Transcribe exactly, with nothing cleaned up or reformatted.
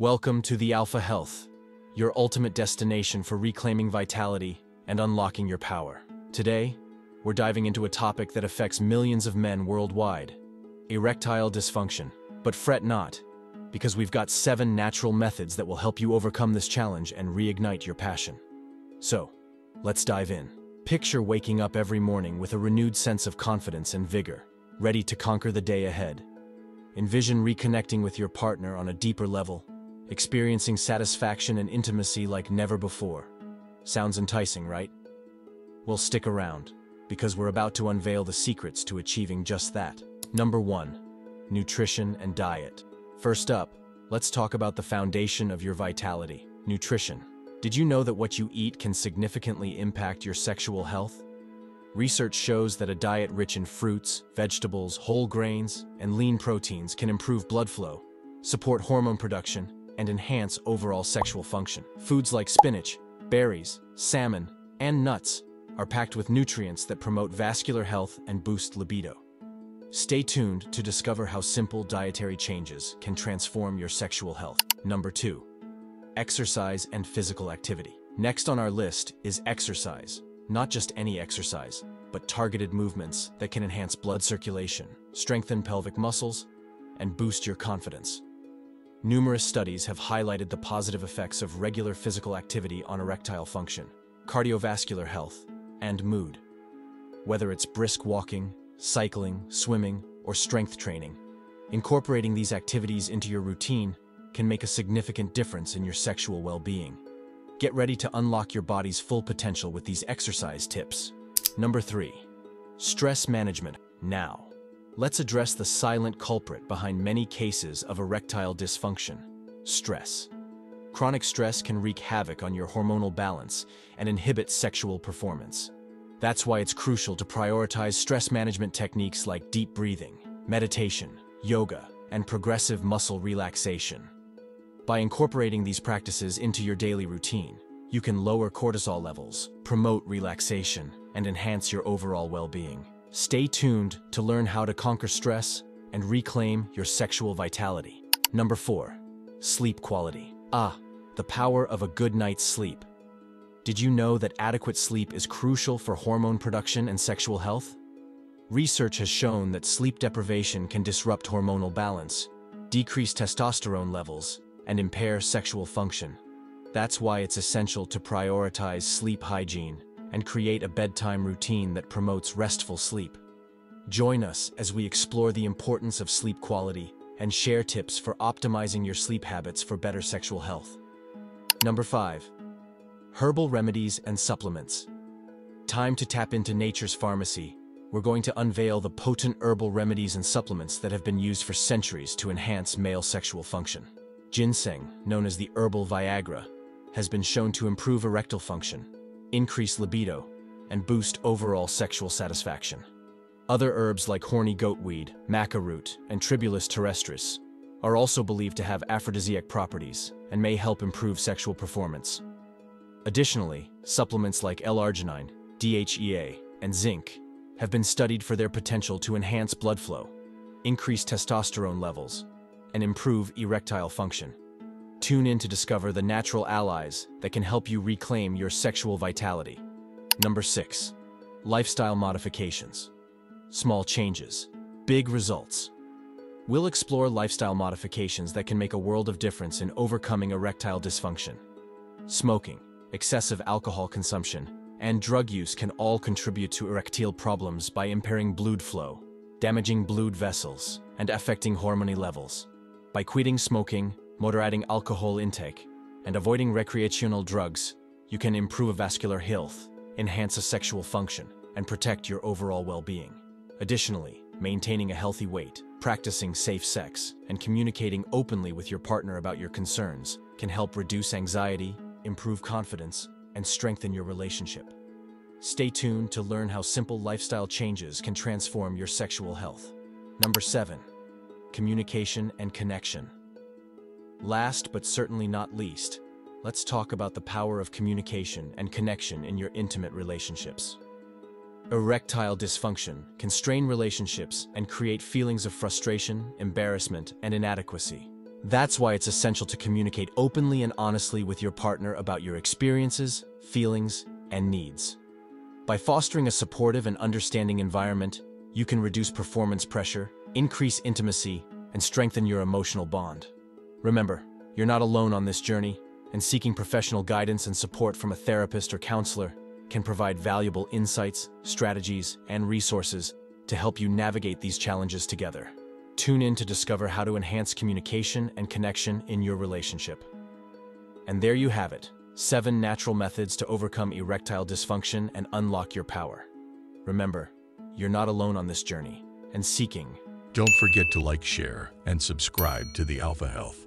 Welcome to The Alpha Health, your ultimate destination for reclaiming vitality and unlocking your power. Today, we're diving into a topic that affects millions of men worldwide, erectile dysfunction. But fret not, because we've got seven natural methods that will help you overcome this challenge and reignite your passion. So, let's dive in. Picture waking up every morning with a renewed sense of confidence and vigor, ready to conquer the day ahead. Envision reconnecting with your partner on a deeper level, experiencing satisfaction and intimacy like never before. Sounds enticing, right? Well, stick around, because we're about to unveil the secrets to achieving just that. Number one, nutrition and diet. First up, let's talk about the foundation of your vitality, nutrition. Did you know that what you eat can significantly impact your sexual health? Research shows that a diet rich in fruits, vegetables, whole grains, and lean proteins can improve blood flow, support hormone production, and enhance overall sexual function. Foods like spinach, berries, salmon, and nuts are packed with nutrients that promote vascular health and boost libido. Stay tuned to discover how simple dietary changes can transform your sexual health. Number two, exercise and physical activity. Next on our list is exercise. Not just any exercise, but targeted movements that can enhance blood circulation, strengthen pelvic muscles, and boost your confidence. Numerous studies have highlighted the positive effects of regular physical activity on erectile function, cardiovascular health, and mood. Whether it's brisk walking, cycling, swimming, or strength training, incorporating these activities into your routine can make a significant difference in your sexual well-being. Get ready to unlock your body's full potential with these exercise tips. Number three, stress management. Now, let's address the silent culprit behind many cases of erectile dysfunction: stress. Chronic stress can wreak havoc on your hormonal balance and inhibit sexual performance. That's why it's crucial to prioritize stress management techniques like deep breathing, meditation, yoga, and progressive muscle relaxation. By incorporating these practices into your daily routine, you can lower cortisol levels, promote relaxation, and enhance your overall well-being. Stay tuned to learn how to conquer stress and reclaim your sexual vitality. Number four, sleep quality. Ah, the power of a good night's sleep. Did you know that adequate sleep is crucial for hormone production and sexual health? Research has shown that sleep deprivation can disrupt hormonal balance, decrease testosterone levels, and impair sexual function. That's why it's essential to prioritize sleep hygiene and create a bedtime routine that promotes restful sleep. Join us as we explore the importance of sleep quality and share tips for optimizing your sleep habits for better sexual health. Number five, herbal remedies and supplements. Time to tap into nature's pharmacy. We're going to unveil the potent herbal remedies and supplements that have been used for centuries to enhance male sexual function. Ginseng, known as the herbal Viagra, has been shown to improve erectile function, increase libido, and boost overall sexual satisfaction. Other herbs like horny goatweed, maca root, and Tribulus terrestris are also believed to have aphrodisiac properties and may help improve sexual performance. Additionally, supplements like L-arginine, D H E A, and zinc have been studied for their potential to enhance blood flow, increase testosterone levels, and improve erectile function. Tune in to discover the natural allies that can help you reclaim your sexual vitality. Number six, lifestyle modifications. Small changes, big results. We'll explore lifestyle modifications that can make a world of difference in overcoming erectile dysfunction. Smoking, excessive alcohol consumption, and drug use can all contribute to erectile problems by impairing blood flow, damaging blood vessels, and affecting hormone levels. By quitting smoking, moderating alcohol intake, and avoiding recreational drugs, you can improve vascular health, enhance a sexual function, and protect your overall well-being. Additionally, maintaining a healthy weight, practicing safe sex, and communicating openly with your partner about your concerns can help reduce anxiety, improve confidence, and strengthen your relationship. Stay tuned to learn how simple lifestyle changes can transform your sexual health. Number seven, communication and connection. Last but certainly not least, let's talk about the power of communication and connection in your intimate relationships. Erectile dysfunction can strain relationships and create feelings of frustration, embarrassment, and inadequacy. That's why it's essential to communicate openly and honestly with your partner about your experiences, feelings, and needs. By fostering a supportive and understanding environment, you can reduce performance pressure, increase intimacy, and strengthen your emotional bond. Remember, you're not alone on this journey, and seeking professional guidance and support from a therapist or counselor can provide valuable insights, strategies, and resources to help you navigate these challenges together. Tune in to discover how to enhance communication and connection in your relationship. And there you have it, seven natural methods to overcome erectile dysfunction and unlock your power. Remember, you're not alone on this journey, and seeking. Don't forget to like, share, and subscribe to The Alpha Health.